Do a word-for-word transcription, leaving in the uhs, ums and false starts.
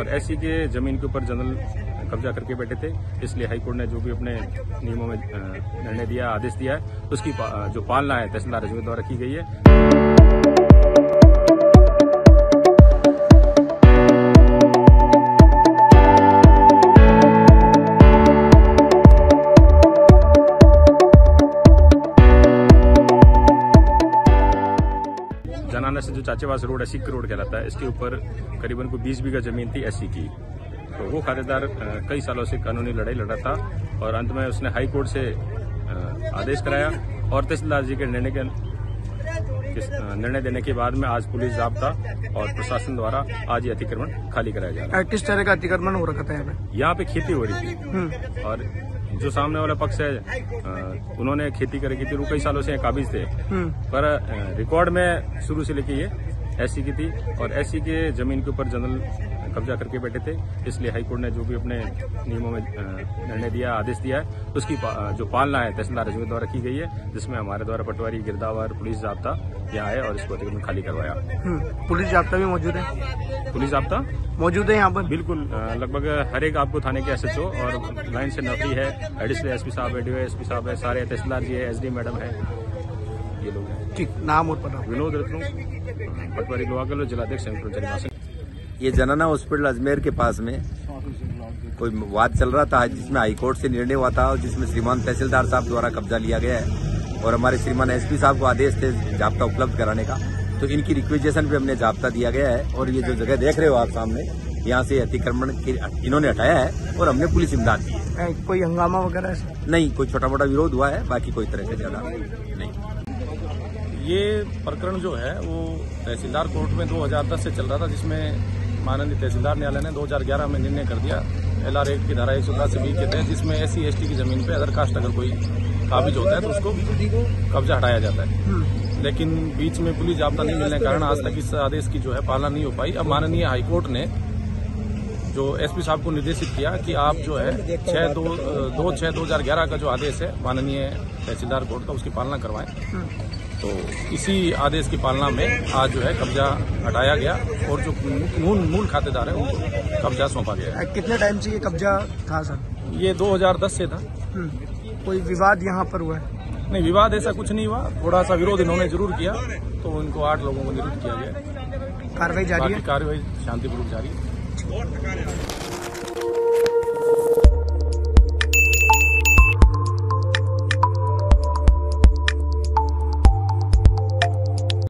और ऐसी के जमीन के ऊपर जनरल कब्जा करके बैठे थे, इसलिए हाईकोर्ट ने जो भी अपने नियमों में निर्णय दिया, आदेश दिया है, उसकी जो पालना है तहसीलदार अजमेर द्वारा की गई है। जनाना से जो चाचेवास रोड एसी रोड कहलाता है, इसके ऊपर करीबन को बीस बीघा जमीन थी एसी की, तो वो खातेदार कई सालों से कानूनी लड़ाई लड़ा था और अंत में उसने हाई कोर्ट से आदेश कराया और तहसीलदार जी के निर्णय के निर्णय देने के बाद में आज पुलिस जाब्ता और प्रशासन द्वारा आज ये अतिक्रमण खाली कराया जा रहा है। किस तरह का अतिक्रमण हो रखा था यहाँ पे? यहाँ पे खेती हो रही थी और जो सामने वाला पक्ष है आ, उन्होंने खेती करी थी, वो कई सालों से काबिज थे, पर रिकॉर्ड में शुरू से लेके ये एसी की थी और एसी के जमीन के ऊपर जनरल कब्जा करके बैठे थे, इसलिए हाईकोर्ट ने जो भी अपने नियमों में निर्णय दिया, आदेश दिया है, उसकी पा, जो पालना है तहसीलदार अजमेर द्वारा की गई है, जिसमें हमारे द्वारा पटवारी, गिरदावर, पुलिस जाब्ता यहाँ आए और इसको अतिक्रमण खाली करवाया। पुलिस जाब्ता भी मौजूद है? पुलिस जाब्ता मौजूद है यहाँ पर, बिल्कुल। लगभग हर एक आपको थाने के एस एच ओ और लाइन से नौकरी है, एडिशनल एस पी साहब, एडीओ एस पी साहब है, सारे तहसीलदार जी है, एस डी मैडम है, ये लोग हैं। ठीक, नाम और पता? विनोद रत्नू, पटवारी लोहागढ़, जिलाध्यक्ष संयुक्त। ये जनाना हॉस्पिटल अजमेर के पास में कोई वाद चल रहा था, जिसमें हाईकोर्ट से निर्णय हुआ था और जिसमें श्रीमान तहसीलदार साहब द्वारा कब्जा लिया गया है और हमारे श्रीमान एस पी साहब को आदेश थे जाब्ता उपलब्ध कराने का, तो इनकी रिक्वेजेशन पे हमने जाब्ता दिया गया है और ये जो जगह देख रहे हो आप सामने, यहाँ से अतिक्रमण इन्होंने हटाया है और हमने पुलिस इमदाद दी है। कोई हंगामा वगैरह नहीं, कोई छोटा मोटा विरोध हुआ है, बाकी कोई तरह से ज्यादा नहीं। ये प्रकरण जो है वो तहसीलदार कोर्ट में दो हज़ार दस से चल रहा था, जिसमें माननीय तहसीलदार न्यायालय ने दो हज़ार ग्यारह में निर्णय कर दिया एल आर आठ की धारा एक सौ दस बी के तहत, जिसमें एससी एसटी की जमीन पे अदर कास्ट अगर कोई काबिज होता है तो उसको कब्जा हटाया जाता है। लेकिन बीच में पुलिस जाब्ता नहीं मिलने के कारण आज तक इस आदेश की जो है पालना नहीं हो पाई। अब माननीय हाईकोर्ट ने जो एस पी साहब को निर्देशित किया कि आप जो है छः दो दो छः दो हजार ग्यारह का जो आदेश है माननीय तहसीलदार कोर्ट का, उसकी पालना करवाएं, तो इसी आदेश की पालना में आज जो है कब्जा हटाया गया और जो मूल मूल खातेदार है उनको कब्जा सौंपा गया है। कितने टाइम से ये कब्जा था सर? ये दो हज़ार दस से था। कोई विवाद यहाँ पर हुआ है? नहीं, विवाद ऐसा कुछ नहीं हुआ, थोड़ा सा विरोध इन्होंने जरूर किया तो इनको आठ लोगों को निरुद्ध किया गया। कार्रवाई जारी है? कार्रवाई शांतिपूर्वक जारी है।